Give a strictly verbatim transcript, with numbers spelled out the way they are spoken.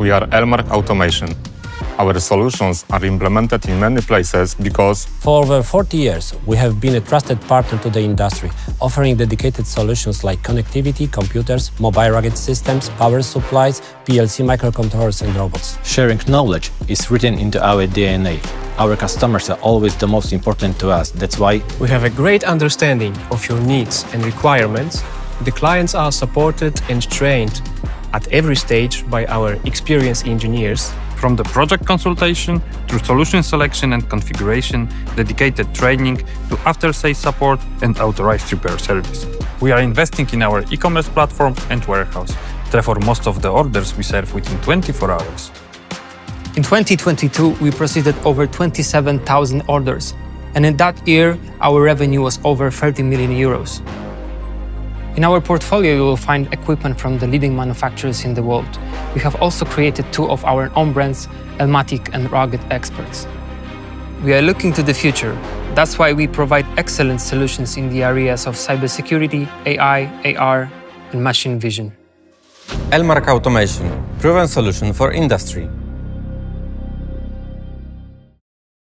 we are Elmark Automation. Our solutions are implemented in many places because for over forty years we have been a trusted partner to the industry, offering dedicated solutions like connectivity, computers, mobile rugged systems, power supplies, P L C microcontrollers and robots. Sharing knowledge is written into our D N A. Our customers are always the most important to us, that's why we have a great understanding of your needs and requirements. The clients are supported and trained at every stage by our experienced engineers. From the project consultation through solution selection and configuration, dedicated training to after-sales support and authorized repair service. We are investing in our e-commerce platform and warehouse. Therefore, most of the orders we serve within twenty-four hours. In twenty twenty-two, we processed over twenty-seven thousand orders, and in that year, our revenue was over thirty million euros. In our portfolio, you will find equipment from the leading manufacturers in the world. We have also created two of our own brands, Elmatic and Rugged Experts. We are looking to the future. That's why we provide excellent solutions in the areas of cybersecurity, A I, A R, and machine vision. Elmark Automation, proven solution for industry.